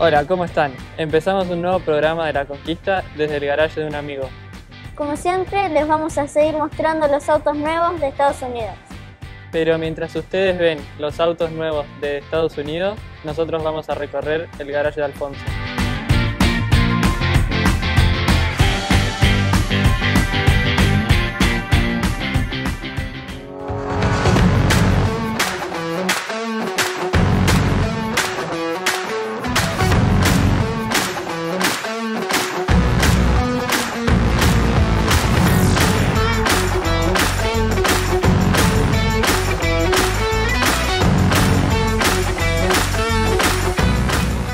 Hola, ¿cómo están? Empezamos un nuevo programa de La Conquista desde el garaje de un amigo. Como siempre, les vamos a seguir mostrando los autos nuevos de Estados Unidos. Pero mientras ustedes ven los autos nuevos de Estados Unidos, nosotros vamos a recorrer el garaje de Alfonso.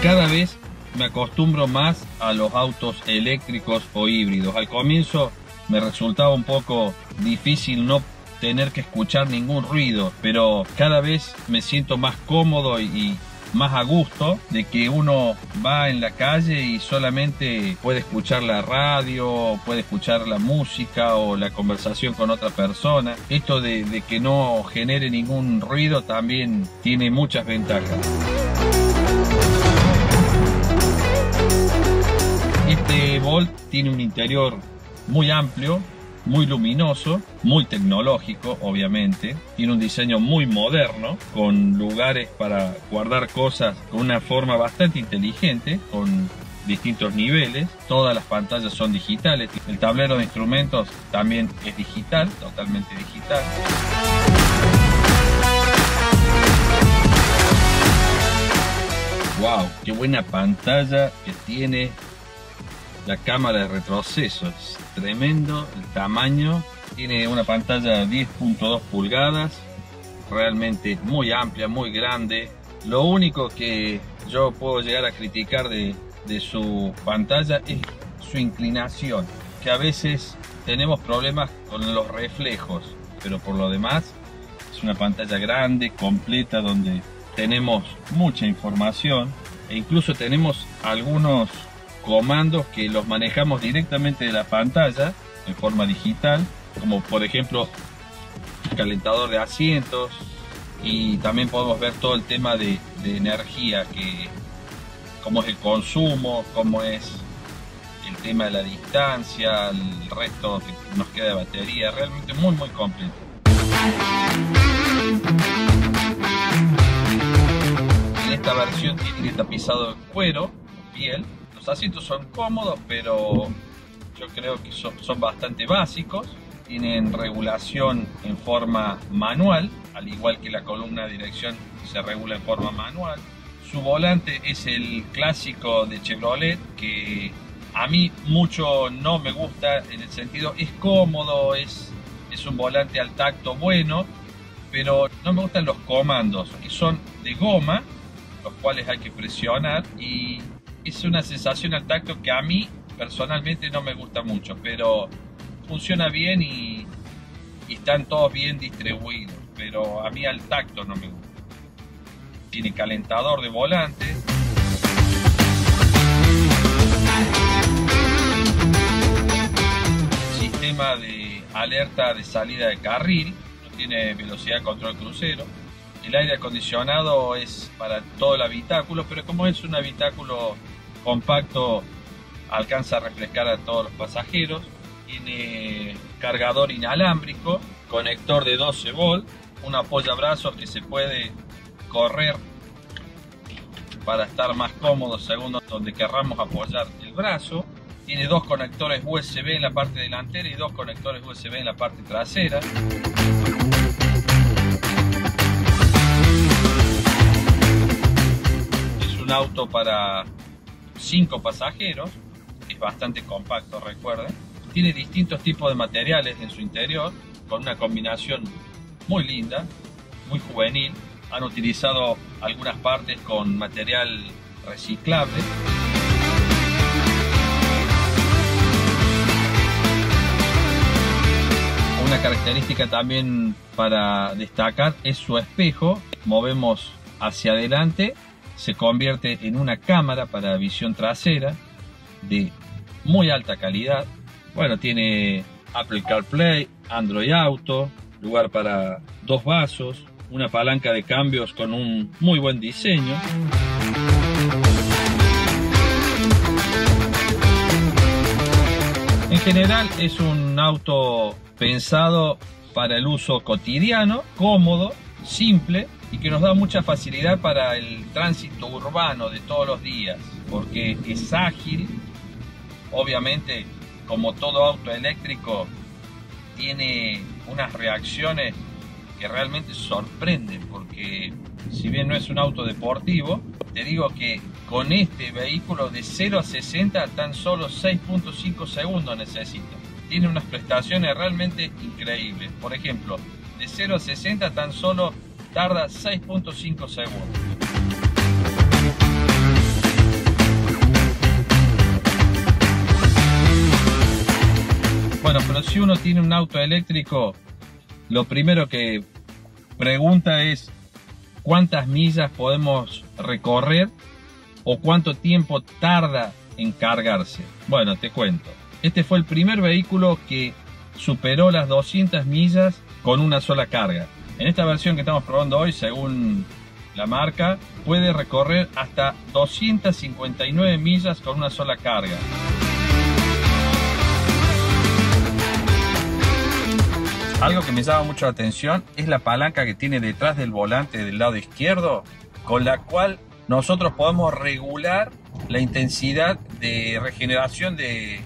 Cada vez me acostumbro más a los autos eléctricos o híbridos. Al comienzo me resultaba un poco difícil no tener que escuchar ningún ruido, pero cada vez me siento más cómodo y más a gusto de que uno va en la calle y solamente puede escuchar la radio, puede escuchar la música o la conversación con otra persona. Esto de que no genere ningún ruido también tiene muchas ventajas. Este Bolt tiene un interior muy amplio, muy luminoso, muy tecnológico, obviamente. Tiene un diseño muy moderno, con lugares para guardar cosas con una forma bastante inteligente, con distintos niveles. Todas las pantallas son digitales. El tablero de instrumentos también es digital, totalmente digital. ¡Wow! ¡Qué buena pantalla que tiene! La cámara de retroceso es tremendo, el tamaño. Tiene una pantalla de 10.2 pulgadas, realmente muy amplia, muy grande. Lo único que yo puedo llegar a criticar de su pantalla es su inclinación, que a veces tenemos problemas con los reflejos, pero por lo demás es una pantalla grande, completa, donde tenemos mucha información e incluso tenemos algunos comandos que los manejamos directamente de la pantalla en forma digital, como por ejemplo el calentador de asientos, y también podemos ver todo el tema de energía, que cómo es el consumo, cómo es el tema de la distancia, el resto que nos queda de batería. Realmente muy completo. En esta versión tiene tapizado en cuero, piel. Los asientos son cómodos, pero yo creo que son bastante básicos. Tienen regulación en forma manual, al igual que la columna de dirección se regula en forma manual. Su volante es el clásico de Chevrolet, que a mí mucho no me gusta, en el sentido es cómodo, es un volante al tacto bueno, pero no me gustan los comandos, que son de goma, los cuales hay que presionar, y es una sensación al tacto que a mí personalmente no me gusta mucho, pero funciona bien y están todos bien distribuidos, pero a mí al tacto no me gusta. Tiene calentador de volante. Sistema de alerta de salida de carril, tiene velocidad control crucero. El aire acondicionado es para todo el habitáculo, pero como es un habitáculo compacto, alcanza a refrescar a todos los pasajeros. Tiene cargador inalámbrico, conector de 12 volt, un apoyabrazos que se puede correr para estar más cómodo según donde querramos apoyar el brazo. Tiene dos conectores USB en la parte delantera y dos conectores USB en la parte trasera. Es un auto para 5 pasajeros, es bastante compacto, recuerden. Tiene distintos tipos de materiales en su interior, con una combinación muy linda, muy juvenil. Han utilizado algunas partes con material reciclable. Una característica también para destacar es su espejo. Movemos hacia adelante, se convierte en una cámara para visión trasera de muy alta calidad. Bueno, tiene Apple CarPlay, Android Auto, lugar para dos vasos, una palanca de cambios con un muy buen diseño. general es un auto pensado para el uso cotidiano, cómodo, simple y que nos da mucha facilidad para el tránsito urbano de todos los días, porque es ágil. Obviamente, como todo auto eléctrico, tiene unas reacciones que realmente sorprenden, porque si bien no es un auto deportivo, te digo que con este vehículo de 0 a 60 tan solo 6.5 segundos necesita. Tiene unas prestaciones realmente increíbles. Por ejemplo, de 0 a 60 tan solo tarda 6.5 segundos. Bueno, pero si uno tiene un auto eléctrico, lo primero que pregunta es cuántas millas podemos recorrer o cuánto tiempo tarda en cargarse. Bueno, te cuento. Este fue el primer vehículo que superó las 200 millas con una sola carga. En esta versión que estamos probando hoy, según la marca, puede recorrer hasta 259 millas con una sola carga. Algo que me llama mucho la atención es la palanca que tiene detrás del volante del lado izquierdo, con la cual nosotros podemos regular la intensidad de regeneración de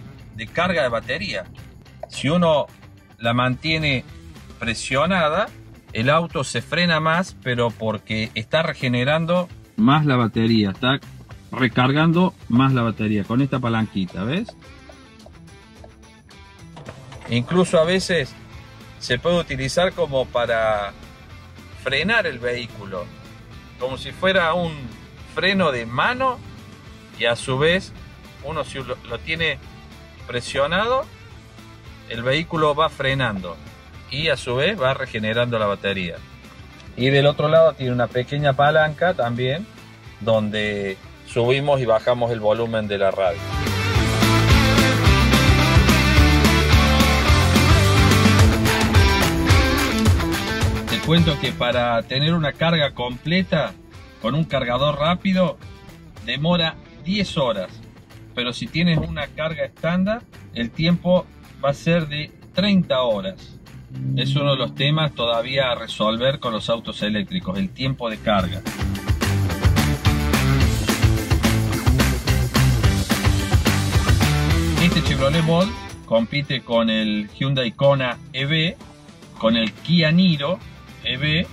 carga de batería. Si uno la mantiene presionada, el auto se frena más, pero porque está regenerando más la batería, está recargando más la batería con esta palanquita, ¿ves? Incluso a veces se puede utilizar como para frenar el vehículo, como si fuera un freno de mano, y a su vez uno, si lo tiene presionado, el vehículo va frenando y a su vez va regenerando la batería. Y del otro lado tiene una pequeña palanca también, donde subimos y bajamos el volumen de la radio. Cuento que para tener una carga completa con un cargador rápido demora 10 horas, pero si tienes una carga estándar el tiempo va a ser de 30 horas. Es uno de los temas todavía a resolver con los autos eléctricos, el tiempo de carga. Este Chevrolet Bolt compite con el Hyundai Kona EV, con el Kia Niro EV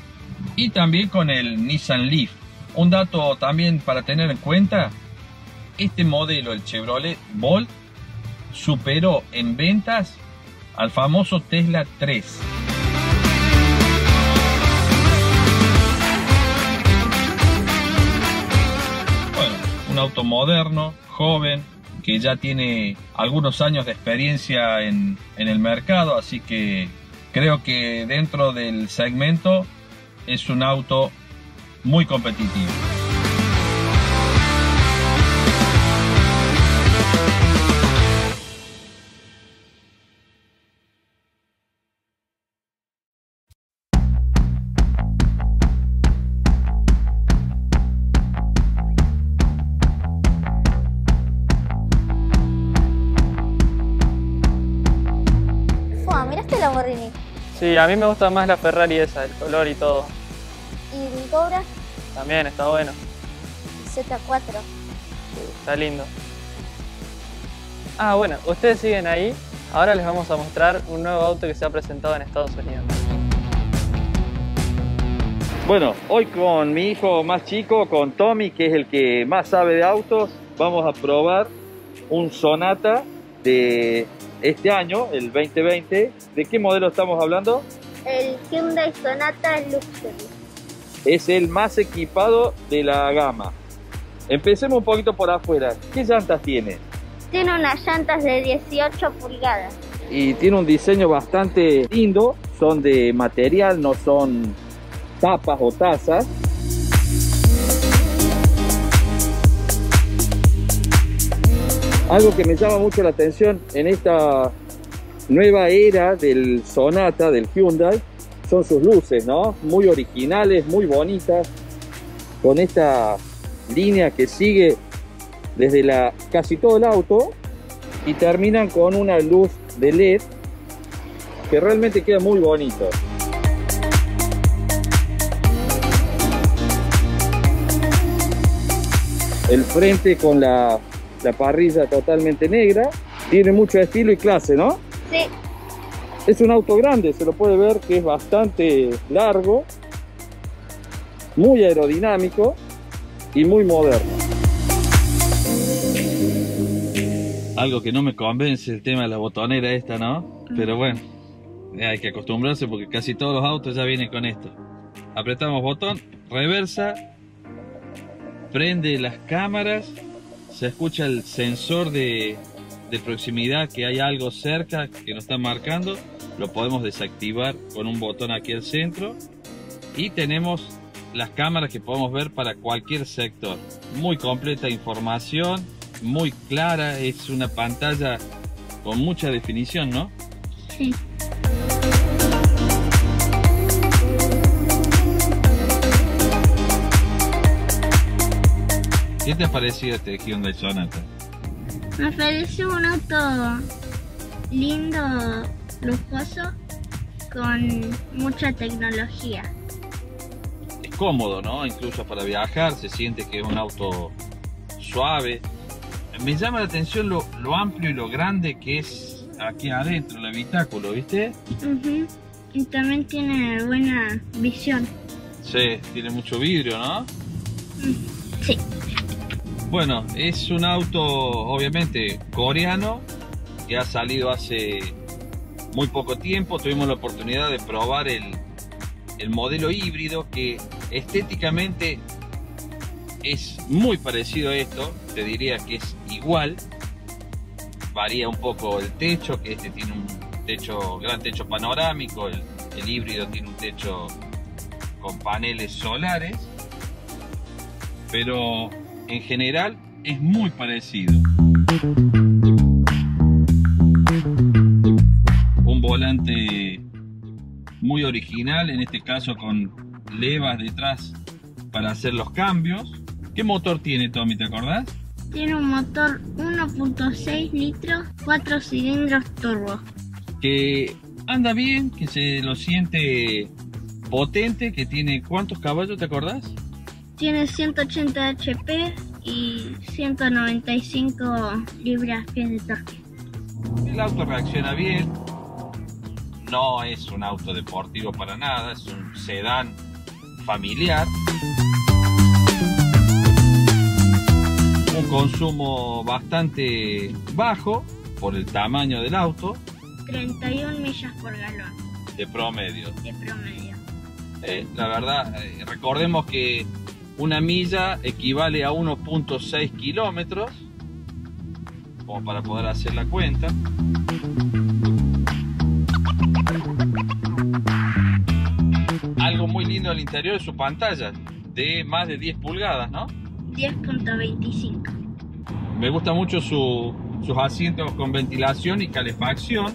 y también con el Nissan Leaf. Un dato también para tener en cuenta: este modelo, el Chevrolet Bolt, superó en ventas al famoso Tesla 3. Bueno, un auto moderno, joven, que ya tiene algunos años de experiencia en el mercado, así que creo que dentro del segmento es un auto muy competitivo. Fua, mirá este Lamborghini. Sí, a mí me gusta más la Ferrari esa, el color y todo. ¿Y el Cobra? También, está bueno. Z4. Está lindo. Ah, bueno, ustedes siguen ahí. Ahora les vamos a mostrar un nuevo auto que se ha presentado en Estados Unidos. Bueno, hoy con mi hijo más chico, con Tommy, que es el que más sabe de autos, vamos a probar un Sonata de este año, el 2020. ¿De qué modelo estamos hablando? El Hyundai Sonata Luxury. Es el más equipado de la gama. Empecemos un poquito por afuera. ¿Qué llantas tiene? Tiene unas llantas de 18 pulgadas. Y tiene un diseño bastante lindo. Son de material, no son tapas o tazas. Algo que me llama mucho la atención en esta nueva era del Sonata, del Hyundai, son sus luces, ¿no? Muy originales, muy bonitas, con esta línea que sigue desde casi todo el auto y terminan con una luz de LED que realmente queda muy bonito. El frente con la parrilla totalmente negra, tiene mucho estilo y clase, ¿no? Sí. Es un auto grande, se lo puede ver que es bastante largo, muy aerodinámico y muy moderno. Algo que no me convence el tema de la botonera esta, ¿no? Pero bueno, hay que acostumbrarse porque casi todos los autos ya vienen con esto. Apretamos botón, reversa, prende las cámaras, se escucha el sensor de proximidad que hay algo cerca que nos está marcando, lo podemos desactivar con un botón aquí al centro y tenemos las cámaras que podemos ver para cualquier sector. Muy completa información, muy clara, es una pantalla con mucha definición, ¿no? Sí. ¿Qué te ha parecido este Hyundai Sonata? Me pareció un auto lindo, lujoso, con mucha tecnología. Es cómodo, ¿no? Incluso para viajar, se siente que es un auto suave. Me llama la atención lo amplio y lo grande que es aquí adentro, el habitáculo, ¿viste? Uh-huh. Y también tiene buena visión. Sí, tiene mucho vidrio, ¿no? Sí. Bueno, es un auto obviamente coreano que ha salido hace muy poco tiempo. Tuvimos la oportunidad de probar el modelo híbrido que estéticamente es muy parecido a esto. Te diría que es igual. Varía un poco el techo, que este tiene un techo, gran techo panorámico. El híbrido tiene un techo con paneles solares. Pero en general es muy parecido. Un volante muy original, en este caso con levas detrás para hacer los cambios. ¿Qué motor tiene, Tommy? ¿Te acordás? Tiene un motor 1.6 litros, 4 cilindros turbo. Que anda bien, que se lo siente potente, que tiene ¿cuántos caballos? ¿Te acordás? Tiene 180 HP y 195 libras-pies de torque. El auto reacciona bien. No es un auto deportivo para nada, es un sedán familiar. Un consumo bastante bajo por el tamaño del auto. 31 millas por galón. De promedio. De promedio. La verdad, recordemos que una milla equivale a 1.6 kilómetros, como para poder hacer la cuenta. Algo muy lindo al interior es su pantalla, de más de 10 pulgadas, ¿no? 10.25. Me gusta mucho sus asientos con ventilación y calefacción.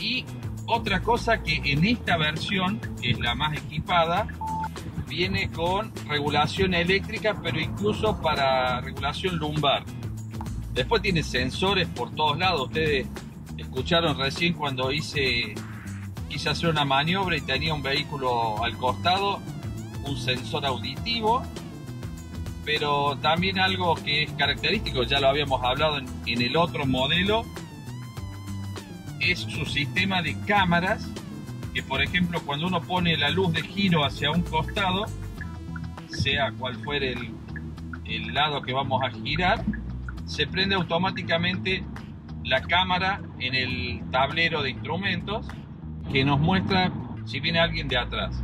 Y otra cosa que en esta versión, que es la más equipada, viene con regulación eléctrica, pero incluso para regulación lumbar. Después tiene sensores por todos lados. Ustedes escucharon recién cuando quise hacer una maniobra y tenía un vehículo al costado, un sensor auditivo, pero también algo que es característico, ya lo habíamos hablado en el otro modelo, es su sistema de cámaras, que por ejemplo cuando uno pone la luz de giro hacia un costado, sea cual fuere el lado que vamos a girar, se prende automáticamente la cámara en el tablero de instrumentos que nos muestra si viene alguien de atrás.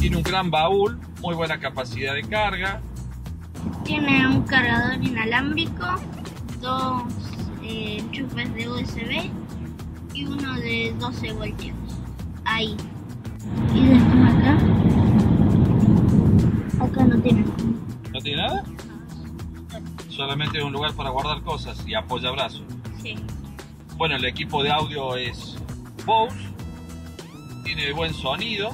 Tiene un gran baúl, muy buena capacidad de carga. Tiene un cargador inalámbrico, dos enchufes de USB y uno de 12 voltios. Ahí. Y después acá. Acá no tiene. ¿No tiene nada? No. Solamente es un lugar para guardar cosas y apoya brazos. Sí. Bueno, el equipo de audio es Bose. Tiene buen sonido,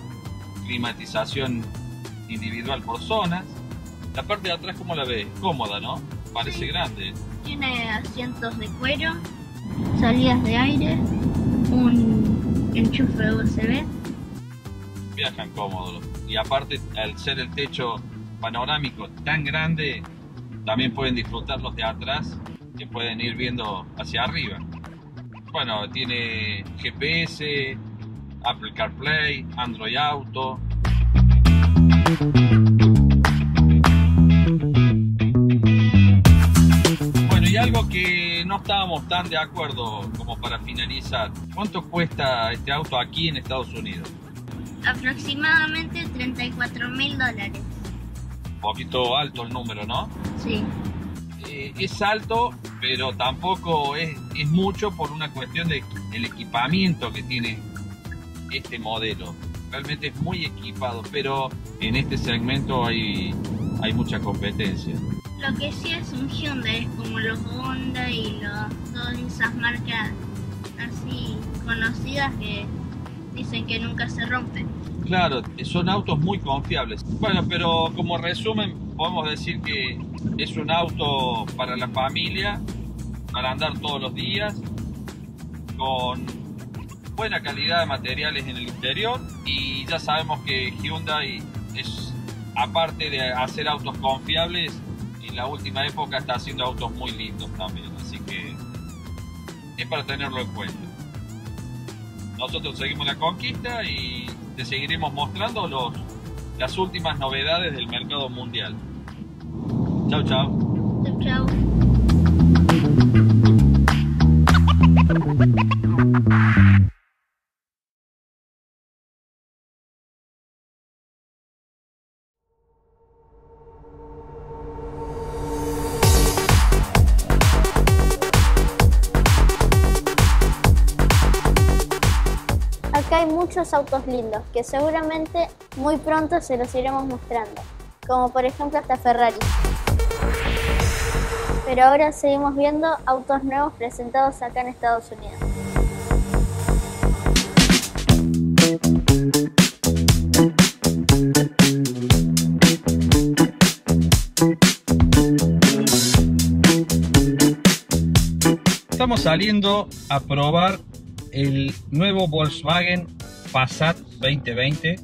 climatización individual por zonas. La parte de atrás, ¿cómo la ves? Cómoda, ¿no? Parece sí. Grande. Tiene asientos de cuero, salidas de aire, un enchufe USB. Viajan cómodos. Y aparte, al ser el techo panorámico tan grande, también pueden disfrutar los de atrás, que pueden ir viendo hacia arriba. Bueno, tiene GPS, Apple CarPlay, Android Auto. Bueno, y algo que no estábamos tan de acuerdo, como para finalizar, ¿cuánto cuesta este auto aquí en Estados Unidos? Aproximadamente $34.000. Un poquito alto el número, ¿no? Sí. Es alto, pero tampoco es mucho por una cuestión del equipamiento que tiene este modelo. Realmente es muy equipado, pero en este segmento hay mucha competencia. Lo que sí es un Hyundai, es como los Honda y todas esas marcas así conocidas que dicen que nunca se rompen. Claro, son autos muy confiables. Bueno, pero como resumen, podemos decir que es un auto para la familia, para andar todos los días, con buena calidad de materiales en el interior. Y ya sabemos que Hyundai es, aparte de hacer autos confiables, en la última época está haciendo autos muy lindos también, así que es para tenerlo en cuenta. Nosotros seguimos La Conquista y te seguiremos mostrando las últimas novedades del mercado mundial. Chau, chau. Chau, chau. Acá hay muchos autos lindos que seguramente muy pronto se los iremos mostrando, como por ejemplo esta Ferrari. Pero ahora seguimos viendo autos nuevos presentados acá en Estados Unidos. Estamos saliendo a probar el nuevo Volkswagen Passat 2020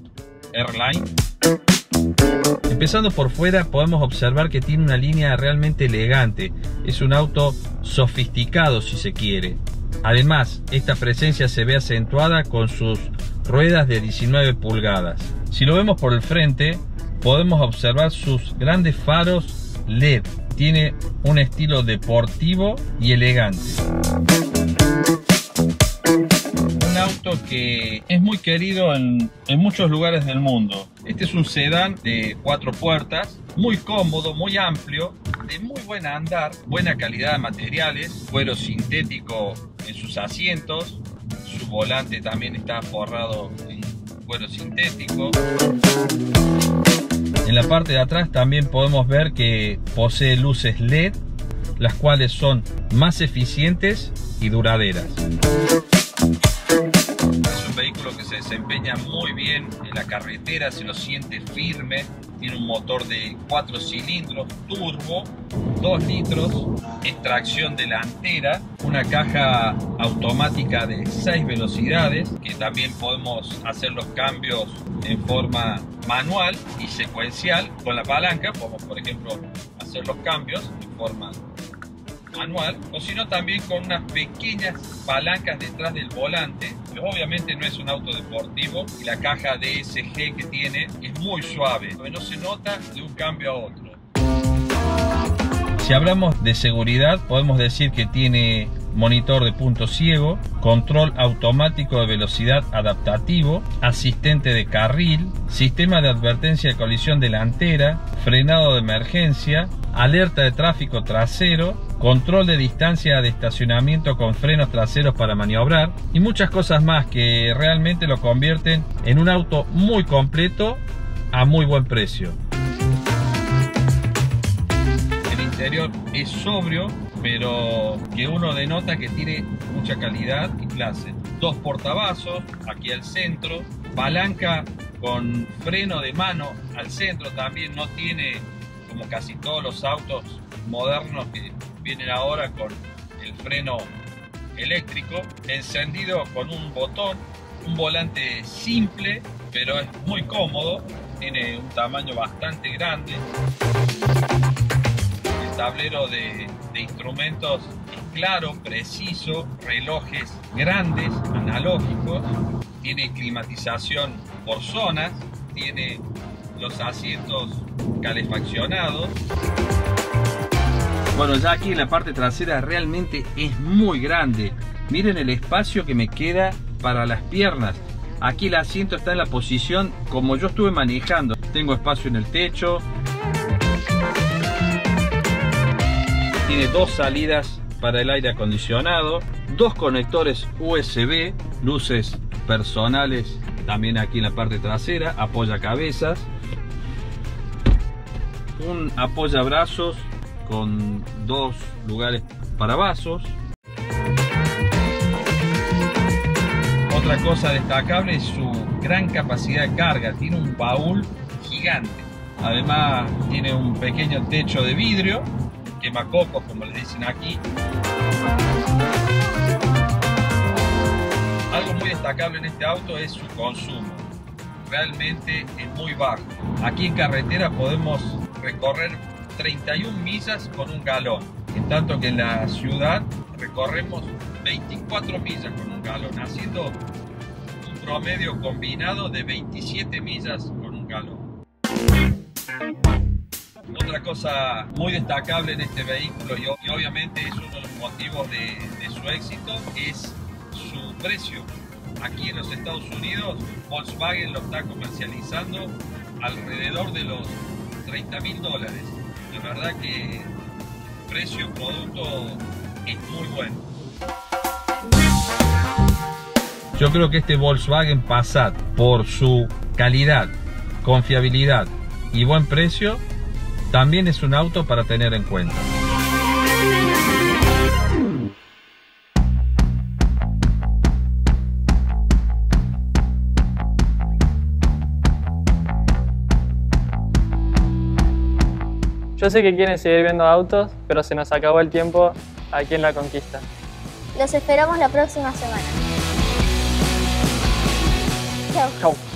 Airline. Empezando por fuera, podemos observar que tiene una línea realmente elegante. Es un auto sofisticado, si se quiere. Además, esta presencia se ve acentuada con sus ruedas de 19 pulgadas. Si lo vemos por el frente, podemos observar sus grandes faros LED. Tiene un estilo deportivo y elegante. Un auto que es muy querido en muchos lugares del mundo. Este es un sedán de 4 puertas, muy cómodo, muy amplio, de muy buen andar, buena calidad de materiales, cuero sintético en sus asientos, su volante también está forrado en cuero sintético. En la parte de atrás también podemos ver que posee luces LED, las cuales son más eficientes y duraderas. Vehículo que se desempeña muy bien en la carretera, se lo siente firme. Tiene un motor de 4 cilindros turbo, 2 litros, tracción delantera, una caja automática de 6 velocidades, que también podemos hacer los cambios en forma manual y secuencial con la palanca. Podemos, por ejemplo, hacer los cambios en forma manual, o sino también con unas pequeñas palancas detrás del volante. Obviamente no es un auto deportivo y la caja DSG que tiene es muy suave, no se nota de un cambio a otro. Si hablamos de seguridad, podemos decir que tiene monitor de punto ciego, control automático de velocidad adaptativo, asistente de carril, sistema de advertencia de colisión delantera, frenado de emergencia, alerta de tráfico trasero, control de distancia de estacionamiento con frenos traseros para maniobrar y muchas cosas más que realmente lo convierten en un auto muy completo a muy buen precio. El interior es sobrio, pero que uno denota que tiene mucha calidad y clase. 2 portavasos aquí al centro, palanca con freno de mano al centro también, no tiene como casi todos los autos modernos que vienen ahora con el freno eléctrico, encendido con un botón, un volante simple pero es muy cómodo, tiene un tamaño bastante grande, el tablero de instrumentos es claro, preciso, relojes grandes, analógicos, tiene climatización por zonas, tiene los asientos calefaccionados. Bueno, ya aquí en la parte trasera realmente es muy grande. Miren el espacio que me queda para las piernas. Aquí el asiento está en la posición como yo estuve manejando. Tengo espacio en el techo. Tiene dos salidas para el aire acondicionado. Dos conectores USB. Luces personales también aquí en la parte trasera. Apoyacabezas. Un apoyabrazos con dos lugares para vasos. Otra cosa destacable es su gran capacidad de carga, tiene un baúl gigante. Además tiene un pequeño techo de vidrio, quemacocos como le dicen aquí. Algo muy destacable en este auto es su consumo, realmente es muy bajo. Aquí en carretera podemos recorrer 31 millas con un galón, en tanto que en la ciudad recorremos 24 millas con un galón, haciendo un promedio combinado de 27 millas con un galón. Otra cosa muy destacable en este vehículo y obviamente es uno de los motivos de su éxito es su precio. Aquí en los Estados Unidos Volkswagen lo está comercializando alrededor de los $30.000. La verdad que precio-producto es muy bueno. Yo creo que este Volkswagen Passat, por su calidad, confiabilidad y buen precio, también es un auto para tener en cuenta. Yo sé que quieren seguir viendo autos, pero se nos acabó el tiempo aquí en La Conquista. Los esperamos la próxima semana. Chau. Chau.